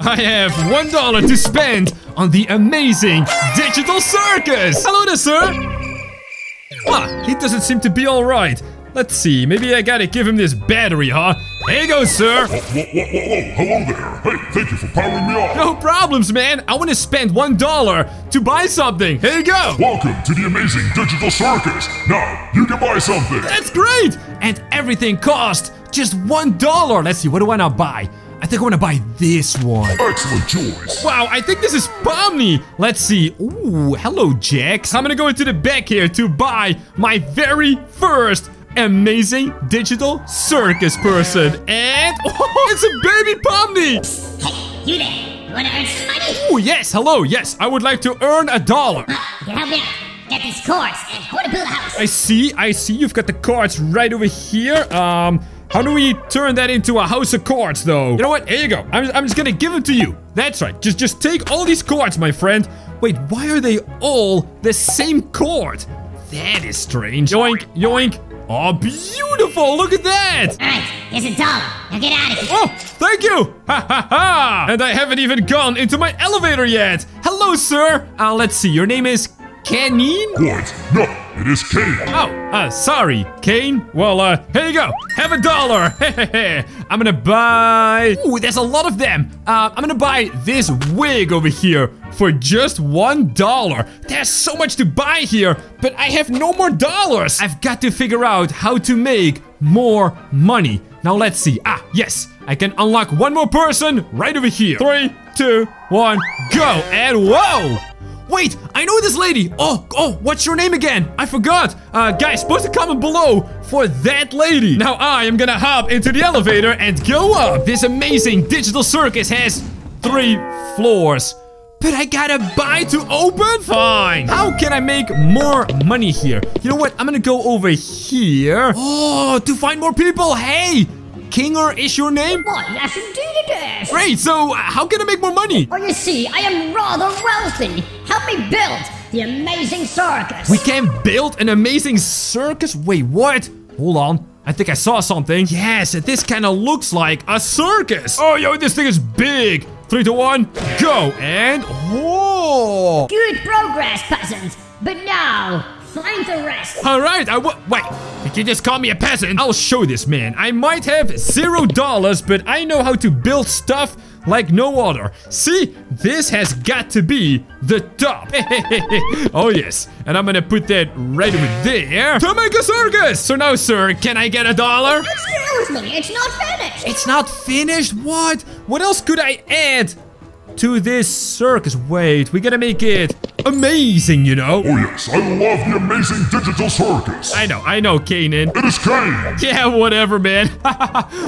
I have $1 to spend on the amazing digital circus! Hello there, sir! Ah, he doesn't seem to be alright. Let's see, maybe I gotta give him this battery, huh? Here you go, sir! Hello there! Hey, thank you for powering me up! No problems, man! I wanna spend $1 to buy something! Here you go! Welcome to the amazing digital circus! Now, you can buy something! That's great! And everything cost just $1! Let's see, what do I now buy? I think I wanna buy this one. Excellent choice. Wow, I think this is Pomni. Let's see. Ooh, hello, Jax. I'm gonna go into the back here to buy my very first amazing digital circus person. And oh, it's a baby Pomni. Hey, you there. You wanna earn some money? Oh, yes. Hello. Yes, I would like to earn $1. Can help me out. Get these cards and I wanna build a house. I see. You've got the cards right over here. How do we turn that into a house of cards, though? You know what? Here you go. I'm just gonna give them to you. That's right. Just take all these cards, my friend. Wait, why are they all the same card? That is strange. Yoink, yoink. Oh, beautiful. Look at that. All right, here's $1. Now get out of here. Oh, thank you. Ha, ha, ha. And I haven't even gone into my elevator yet. Hello, sir. Let's see. Your name is Caine? What? No. It is Caine. Oh, sorry, Caine. Well, here you go. Have $1. I'm gonna buy... Ooh, there's a lot of them. I'm gonna buy this wig over here for just $1. There's so much to buy here, but I have no more dollars. I've got to figure out how to make more money. Now, let's see. Ah, yes. I can unlock one more person right over here. 3, 2, 1, go. And whoa! Wait, I know this lady. Oh, what's your name again? I forgot. Guys, post a comment below for that lady. Now I am gonna hop into the elevator and go up. This amazing digital circus has 3 floors. But I gotta buy to open? Fine. How can I make more money here? You know what? I'm gonna go over here. Oh, to find more people. Hey. Kinger is your name? Oh, yes, indeed it is. Great, so how can I make more money? Well, you see, I am rather wealthy. Help me build the amazing circus. We can build an amazing circus? Wait, what? Hold on. I think I saw something. Yes, this kind of looks like a circus. Oh, yo, this thing is big. 3, 2, 1, go. And, whoa. Good progress, peasant. But now... find the rest. All right, wait, did you just call me a peasant? I'll show this man. I might have $0, but I know how to build stuff like no other. See, this has got to be the top. Oh, yes. And I'm gonna put that right over there to make a circus. So now, sir, can I get $1? Excuse me, it's not finished. It's not finished? What? What else could I add to this circus? Wait, we gotta make it amazing, you know? Oh yes, I love the amazing digital circus. I know, Caine. It is Caine. Yeah, whatever, man.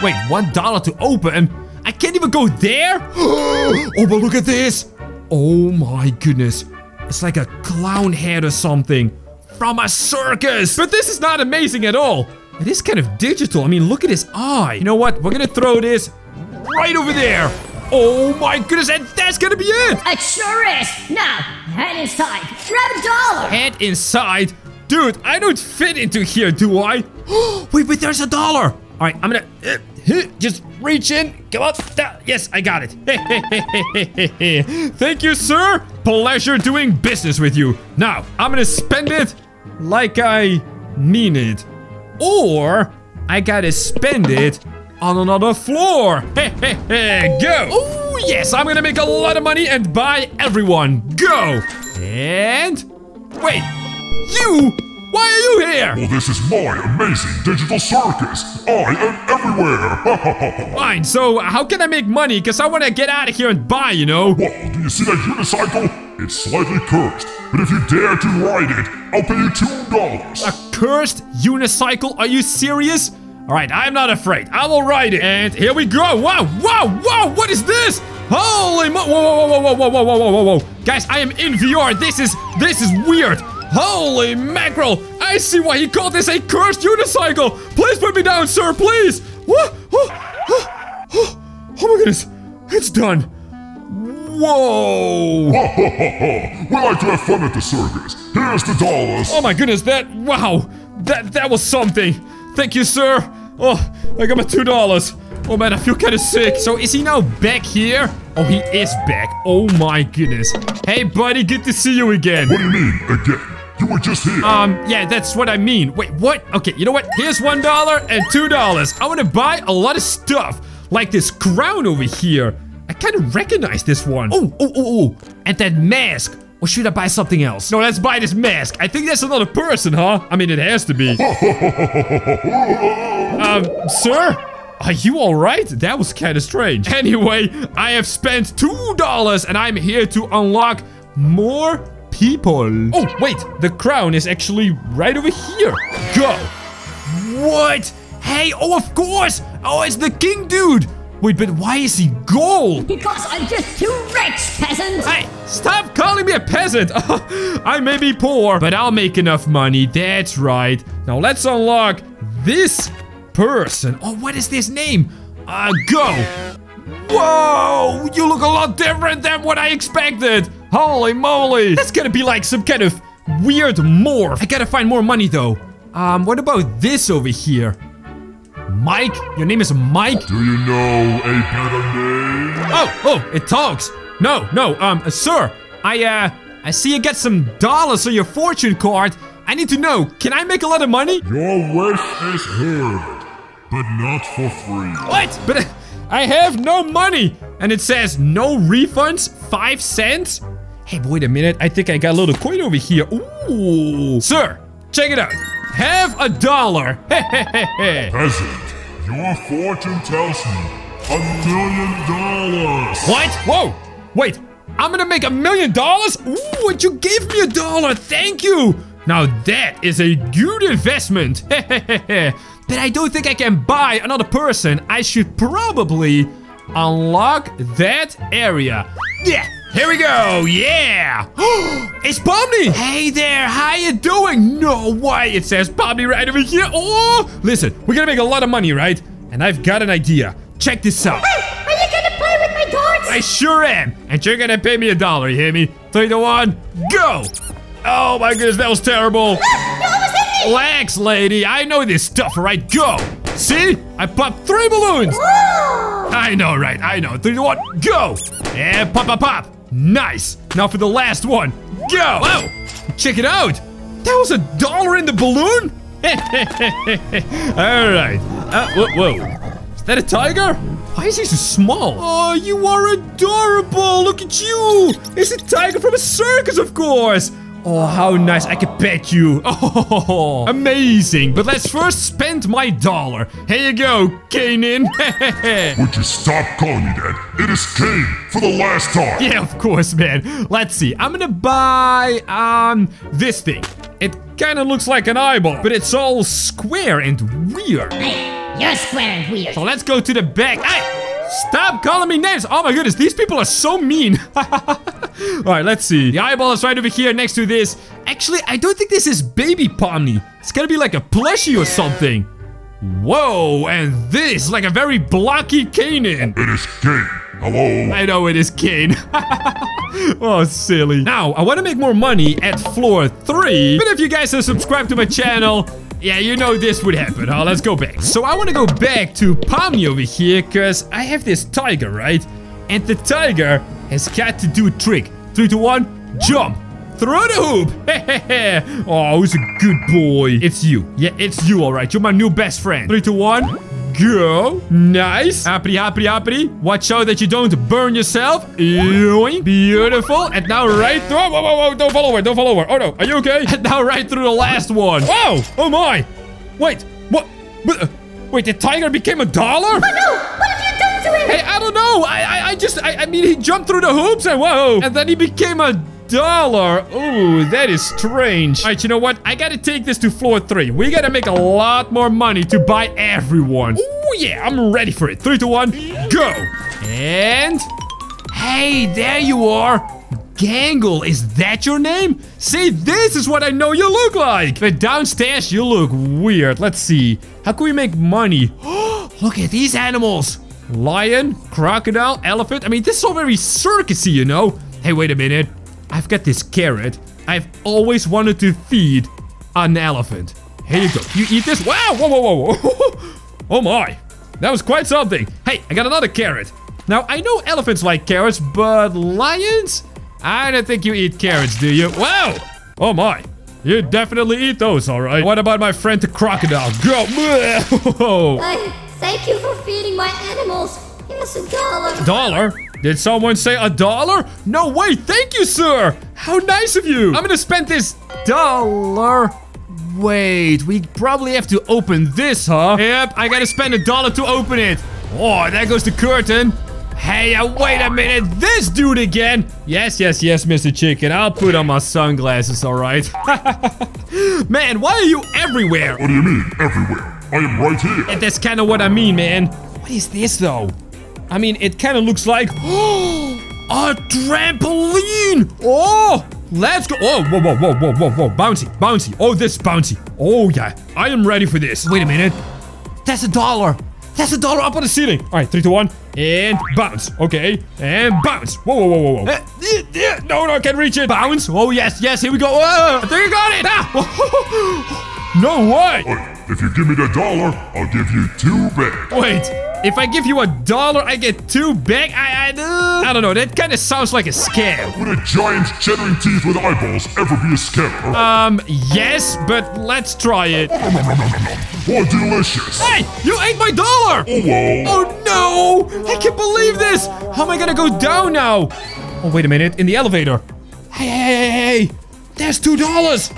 Wait, $1 to open? I can't even go there? Oh, but look at this. Oh my goodness. It's like a clown head or something from a circus. But this is not amazing at all. It is kind of digital. I mean, look at his eye. You know what? We're gonna throw this right over there. Oh my goodness, and that's gonna be it! It sure is! Now, head inside, grab $1! Head inside? Dude, I don't fit into here, do I? Wait, but there's $1! Alright, I'm gonna just reach in, come up, yes, I got it. Thank you, sir! Pleasure doing business with you. Now, I'm gonna spend it like I mean it. Or, I gotta spend it on another floor. Go. Oh, yes, I'm gonna make a lot of money and buy everyone. Go. And wait, you, why are you here? Well, this is my amazing digital circus. I am everywhere. Fine, so how can I make money? Because I want to get out of here and buy, you know? Well, do you see that unicycle? It's slightly cursed, but if you dare to ride it, I'll pay you $2. A cursed unicycle? Are you serious? All right, I'm not afraid. I will ride it. And here we go. Wow, wow, wow. What is this? Holy mo... Whoa, whoa, whoa, whoa, whoa, whoa, whoa, whoa, whoa. Guys, I am in VR. This is weird. Holy mackerel. I see why he called this a cursed unicycle. Please put me down, sir, please. What? Oh my goodness. It's done. Whoa. We like to have fun at the circus. Here's $2. Oh my goodness, that... Wow. That was something. Thank you, sir. Oh, I got my $2. Oh man, I feel kind of sick. So is he now back here? Oh, he is back. Oh my goodness. Hey buddy, good to see you again. What do you mean, again? You were just here. Yeah, that's what I mean. Wait, what? Okay, you know what? Here's $1 and $2. I want to buy a lot of stuff. Like this crown over here. I kind of recognize this one. Oh. And that mask. Or should I buy something else? No, let's buy this mask. I think that's another person, huh? I mean, it has to be. Sir? Are you alright? That was kind of strange. Anyway, I have spent $2 and I'm here to unlock more people. Oh, wait. The crown is actually right over here. Go. What? Hey, oh, of course. Oh, it's the king dude. Wait, but why is he gold? Because I'm just too rich, peasant. Hey, stop calling me a peasant. I may be poor, but I'll make enough money. That's right. Now let's unlock this person. Oh, what is this name? Go. Whoa, you look a lot different than what I expected. Holy moly. That's gonna be like some kind of weird morph. I gotta find more money though. What about this over here? Mike? Your name is Mike? Do you know a better name? Oh, it talks. No, sir. I see you got some dollars on your fortune card. I need to know, can I make a lot of money? Your wish is heard, but not for free. What? But I have no money. And it says no refunds, 5 cents. Hey, wait a minute. I think I got a little coin over here. Ooh. Sir, check it out. Have $1. Peasant, your fortune tells me $1 million. What? Whoa, wait, I'm gonna make $1 million? Ooh, and you gave me $1. Thank you. Now that is a good investment. But I don't think I can buy another person. I should probably unlock that area. Yeah. Here we go, yeah! It's Pomni! Hey there, how you doing? No way, it says Pomni right over here. Oh! Listen, we're gonna make a lot of money, right? And I've got an idea. Check this out. Hey, are you gonna play with my darts? I sure am. And you're gonna pay me $1, you hear me? 3 to 1, go! Oh my goodness, that was terrible. Relax, lady, I know this stuff, right? Go! See? I popped 3 balloons! Whoa. I know, right? I know. 3 to 1, go! And pop! Nice. Now for the last one. Go! Oh! Check it out! That was $1 in the balloon? Alright. Whoa. Is that a tiger? Why is he so small? Oh, you are adorable! Look at you! It's a tiger from a circus, of course! Oh, how nice. I can pet you. Oh, amazing. But let's first spend my $1. Here you go, Caine. Would you stop calling me that? It is Caine for the last time. Yeah, of course, man. Let's see. I'm gonna buy, this thing. It kind of looks like an eyeball, but it's all square and weird. Hey, you're square and weird. So let's go to the back. Hey, stop calling me names. Oh, my goodness. These people are so mean. Alright, let's see. The eyeball is right over here next to this. Actually, I don't think this is baby Pomni. It's gotta be like a plushie or something. Whoa, and this, like a very blocky Caine. It is Caine. Hello. I know it is Caine. Oh, silly. Now, I want to make more money at floor 3. But if you guys have subscribed to my channel, yeah, you know this would happen. Oh, let's go back. So I want to go back to Pomni over here, because I have this tiger, right? And the tiger has got to do a trick. 3, 2, 1, jump. Through the hoop. Oh, who's a good boy? It's you. Yeah, it's you, all right. You're my new best friend. 3, 2, 1, go. Nice. Hoppity. Watch out that you don't burn yourself. Beautiful. And now right through. Whoa. Don't fall over. Oh, no. Are you okay? And now right through the last one. Wow. Oh, my. Wait. What? Wait, the tiger became $1? Oh, no. Hey, I don't know. I mean, he jumped through the hoops and whoa. And then he became $1. Ooh, that is strange. All right, you know what? I gotta take this to floor 3. We gotta make a lot more money to buy everyone. Ooh, yeah, I'm ready for it. 3, 2, 1, go. And hey, there you are. Gangle, is that your name? See, this is what I know you look like. But downstairs, you look weird. Let's see. How can we make money? Look at these animals. Lion, crocodile, elephant. I mean, this is all very circusy, you know. Hey, wait a minute. I've got this carrot. I've always wanted to feed an elephant. Here you go. You eat this? Wow! Whoa! Oh, my. That was quite something. Hey, I got another carrot. Now, I know elephants like carrots, but lions? I don't think you eat carrots, do you? Wow! Oh my. You definitely eat those, all right. What about my friend the crocodile? Go! Thank you for feeding my animals. Here's $1. $1? Did someone say $1? No way! Thank you, sir! How nice of you! I'm gonna spend this $1. Wait, we probably have to open this, huh? Yep, I gotta spend $1 to open it. Oh, there goes the curtain. Hey, wait a minute. This dude again. Yes, yes, yes, Mr. Chicken. I'll put on my sunglasses, all right? Man, why are you everywhere? What do you mean, everywhere? I am right here. And that's kind of what I mean, man. What is this, though? I mean, it kind of looks like... a trampoline. Oh, let's go. Oh, whoa, whoa, whoa, whoa, whoa, whoa. Bouncy, bouncy. Oh, this is bouncy. Oh, yeah. I am ready for this. Wait a minute. That's $1. That's $1 up on the ceiling. All right, 3, 2, 1. And bounce. Okay. And bounce. Whoa, whoa, whoa, whoa, whoa. No, I can't reach it. Bounce. Oh, yes, yes. Here we go. Whoa, I think you got it. Ah. No way. Wait, if you give me the $1, I'll give you 2 back. Wait. If I give you $1, I get 2 back? I don't know. That kind of sounds like a scam. Would a giant chattering teeth with eyeballs ever be a scammer? Yes, but let's try it. Oh, delicious. Hey, you ate my $1. Oh, no. I can't believe this. How am I going to go down now? Oh, wait a minute. In the elevator. Hey. There's $2.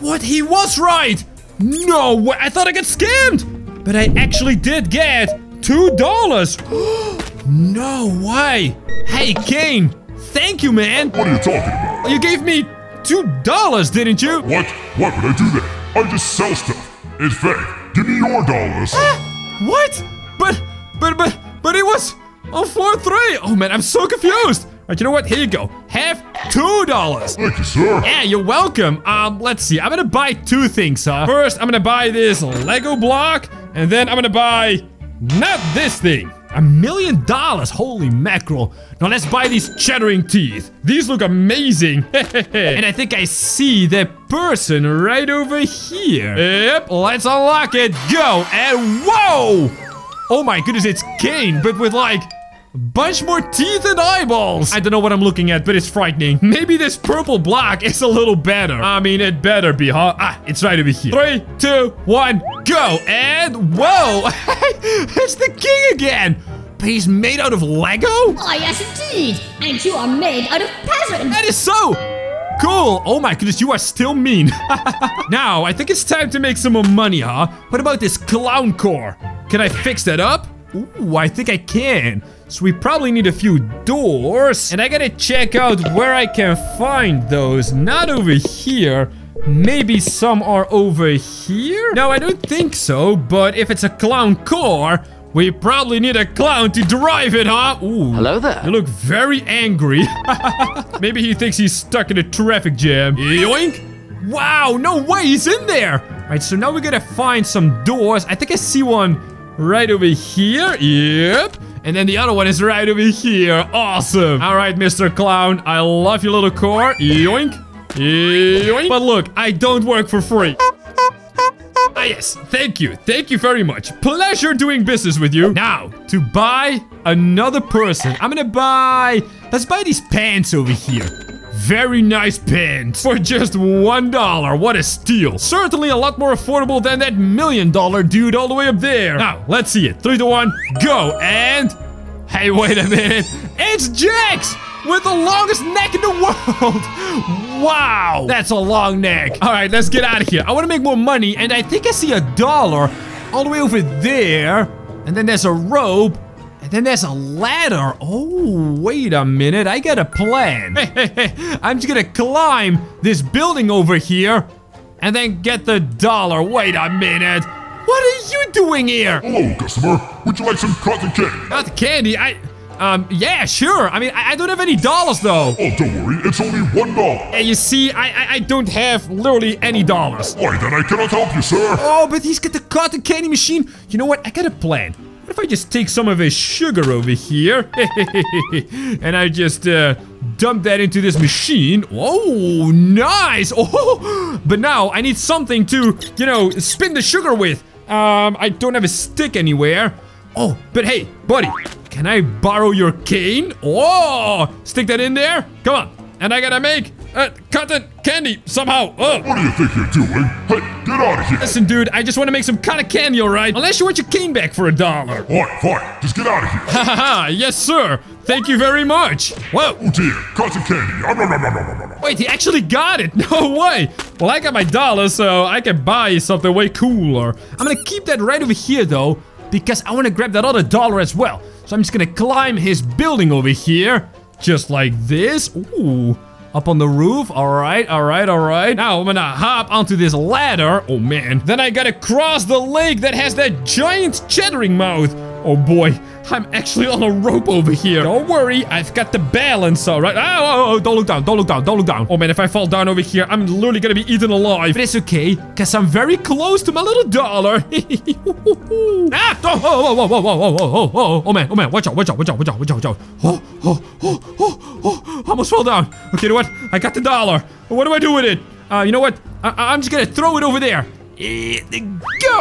What? He was right. No way. I thought I got scammed. But I actually did get... $2? No way. Hey, Caine. Thank you, man. What are you talking about? You gave me $2, didn't you? What? Why would I do that? I just sell stuff. In fact, give me your $1. What? But it was on floor 3. Oh, man, I'm so confused. All right, you know what? Here you go. Have $2. Thank you, sir. Yeah, you're welcome. Let's see. I'm going to buy 2 things, huh? First, I'm going to buy this Lego block, and then I'm going to buy... not this thing. $1 million. Holy mackerel. Now let's buy these chattering teeth. These look amazing. And I think I see the person right over here. Yep, let's unlock it. Go. And whoa. Oh my goodness, it's Caine, but with like a bunch more teeth and eyeballs. I don't know what I'm looking at, but it's frightening. Maybe this purple block is a little better. I mean, it better be, huh? Ah, it's right over here. 3, 2, 1. Go, and whoa! It's the king again! But he's made out of Lego? Oh, yes, indeed! And you are made out of peasants! That is so cool! Oh my goodness, you are still mean. Now, I think it's time to make some more money, huh? What about this clown core? Can I fix that up? Ooh, I think I can. So we probably need a few doors. And I gotta check out where I can find those. Not over here. Maybe some are over here? No, I don't think so, but if it's a clown car, we probably need a clown to drive it, huh? Ooh, hello there. You look very angry. Maybe he thinks he's stuck in a traffic jam. Yoink! Wow, no way, he's in there! All right, so now we gotta find some doors. I think I see one right over here. Yep. And then the other one is right over here. Awesome. All right, Mr. Clown, I love your little car. Yoink! But look, I don't work for free. Ah, yes. Thank you. Thank you very much. Pleasure doing business with you. Now, to buy another person, I'm gonna buy... let's buy these pants over here. Very nice pants. For just $1. What a steal. Certainly a lot more affordable than that $1 million dude all the way up there. Now, let's see it. 3, 2, 1. Go. And... hey, wait a minute. It's Jax! With the longest neck in the world. Wow, that's a long neck. All right, let's get out of here. I want to make more money, and I think I see $1 all the way over there. And then there's a rope, and then there's a ladder. Oh, wait a minute. I got a plan. I'm just going to climb this building over here and then get the $1. Wait a minute. What are you doing here? Hello, customer. Would you like some cotton candy? Cotton candy? Yeah, sure. I mean, I don't have any $, though. Oh, don't worry. It's only $1. Yeah, you see, I don't have literally any $. Why, then I cannot help you, sir. Oh, but he's got the cotton candy machine. You know what? I got a plan. What if I just take some of his sugar over here? And I just, dump that into this machine. Oh, nice. Oh, but now I need something to, you know, spin the sugar with. I don't have a stick anywhere. Oh, but hey, buddy, can I borrow your cane? Oh, stick that in there. Come on. And I gotta make cotton candy somehow. Oh. What do you think you're doing? Hey, get out of here. Listen, dude, I just want to make some cotton candy, all right? Unless you want your cane back for $1. All right, fine. Just get out of here. Ha ha ha. Yes, sir. Thank you very much. Whoa. Oh, dear. Cotton candy. Wait, he actually got it. No way. Well, I got my $1, so I can buy something way cooler. I'm gonna keep that right over here, though, because I want to grab that other $1 as well. So I'm just gonna climb his building over here. Just like this. Ooh. Up on the roof. Alright, alright, alright. Now I'm gonna hop onto this ladder. Oh, man. Then I gotta cross the lake that has that giant chattering mouth. Oh, boy. I'm actually on a rope over here. Don't worry. I've got the balance, alright? Oh, don't look down. Don't look down. Don't look down. Oh, man. If I fall down over here, I'm literally gonna be eaten alive. But it's okay, because I'm very close to my little $1. Ah! Oh, oh, oh, oh, oh, oh, oh, oh, oh, man. Oh, man. Watch out. Watch out. Watch out. Watch out. Watch out. Watch out. Oh, oh, oh, oh, oh. Almost fell down. Okay, you know what? I got the $1. What do I do with it? You know what? I'm just gonna throw it over there. Go!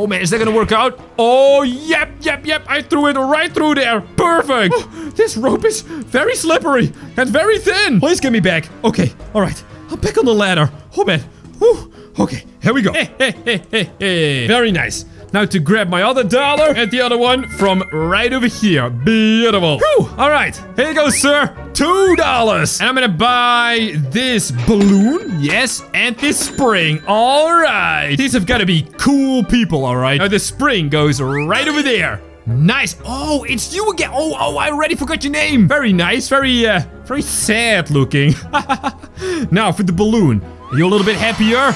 Oh, man, is that gonna work out? Oh, yep, yep, yep. I threw it right through there. Perfect. Oh, this rope is very slippery and very thin. Please get me back. Okay, all right. I'm back on the ladder. Oh, man. Whew. Okay, here we go. Hey, hey, hey, hey, hey. Very nice. Now to grab my other $1 and the other one from right over here. Beautiful. Whew. All right. Here you go, sir. $2. And I'm going to buy this balloon. Yes. And this spring. All right. These have got to be cool people. All right. Now the spring goes right over there. Nice. Oh, it's you again. Oh, oh, I already forgot your name. Very nice. Very, very sad looking. Now for the balloon. Are you a little bit happier?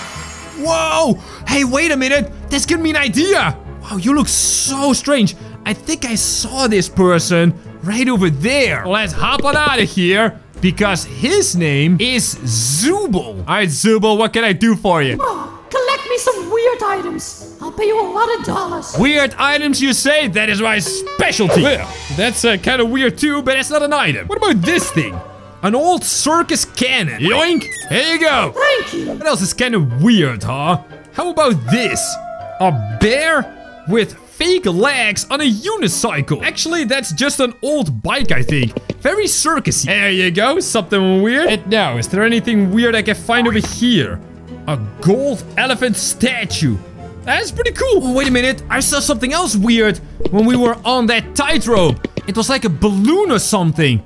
Whoa. Hey, wait a minute. That's giving me an idea. Wow, you look so strange. I think I saw this person right over there. Let's hop on out of here because his name is Zooble. All right, Zooble, what can I do for you? Oh, collect me some weird items. I'll pay you a lot of $. Weird items, you say? That is my specialty. Well, that's kind of weird too, but it's not an item. What about this thing? An old circus cannon. Yoink. Here you go. Thank you. What else is kind of weird, huh? How about this? A bear with fake legs on a unicycle. Actually, that's just an old bike, I think. Very circusy. There you go. Something weird. And now, is there anything weird I can find over here? A gold elephant statue. That's pretty cool. Oh, wait a minute. I saw something else weird when we were on that tightrope. It was like a balloon or something.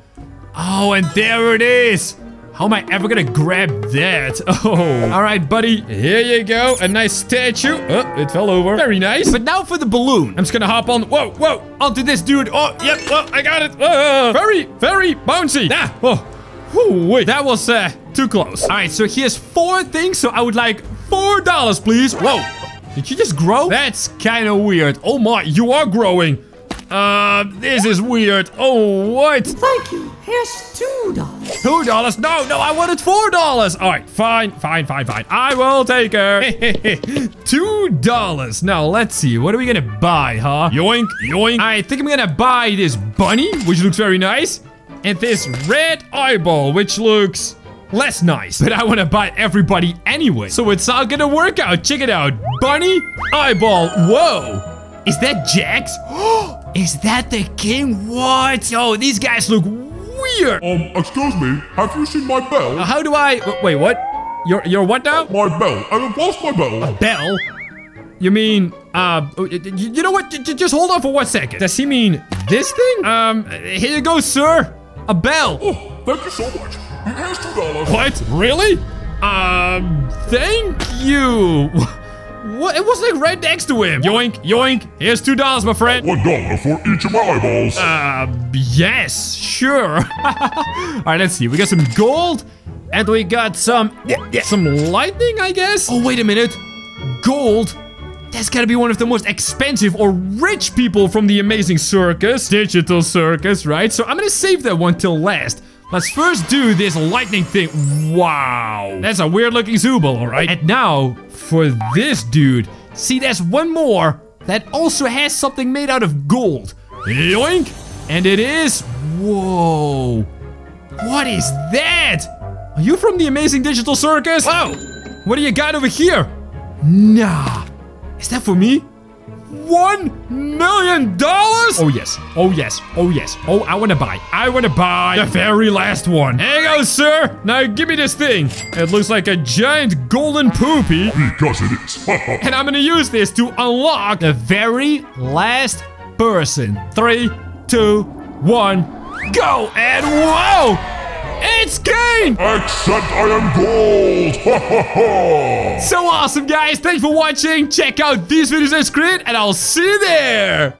Oh, and there it is. How am I ever gonna grab that? Oh. All right, buddy. Here you go. A nice statue. Oh, it fell over. Very nice. But now for the balloon. I'm just gonna hop on. Whoa, whoa. Onto this dude. Oh, yep. Oh, I got it. Very, very bouncy. Ah. Oh. Ooh, wait. That was too close. All right, so here's 4 things. So I would like $4, please. Whoa. Did you just grow? That's kind of weird. Oh, my. You are growing. This is weird. Oh, what? Thank you. Here's $2. $2? No, no, I wanted $4. All right, fine, fine, fine, fine. I will take her. $2. Now, let's see. What are we going to buy, huh? Yoink, yoink. I think I'm going to buy this bunny, which looks very nice. And this red eyeball, which looks less nice. But I want to buy everybody anyway. So it's all going to work out. Check it out. Bunny, eyeball. Whoa. Is that Jax? Is that the king? What? Oh, these guys look weird. Excuse me, have you seen my bell? How do I... Wait, what? Your what now? My bell. I lost my bell. A bell? You mean... You know what? Just hold on for 1 second. Does he mean this thing? Here you go, sir. A bell. Oh, thank you so much. Here's $2. What? Really? Thank you. What? It was like right next to him. Yoink, yoink. Here's $2, my friend. $1 for each of my eyeballs. Yes, sure. All right, let's see. We got some gold and we got some lightning, I guess. Oh, wait a minute. Gold? That's gotta be one of the most expensive or rich people from The Amazing Circus. Digital Circus, right? So I'm gonna save that one till last. Let's first do this lightning thing. Wow. That's a weird looking Zooble, all right? And now for this dude. See, there's one more that also has something made out of gold. Yoink. And it is... Whoa. What is that? Are you from The Amazing Digital Circus? Wow. What do you got over here? Nah. Is that for me? $1 million? Oh yes, oh yes, oh yes. Oh, I wanna buy the very last one. Hang on, sir. Now give me this thing. It looks like a giant golden poopy. Because it is. And I'm gonna use this to unlock the very last person. 3, 2, 1, go! And whoa! It's Caine! Except I am gold! Ha ha ha! So awesome, guys! Thanks for watching! Check out these videos on screen, and I'll see you there!